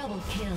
Double kill.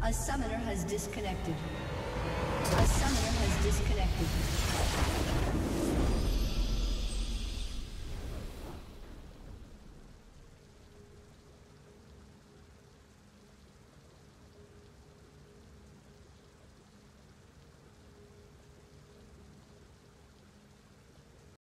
A summoner has disconnected. A summoner has disconnected.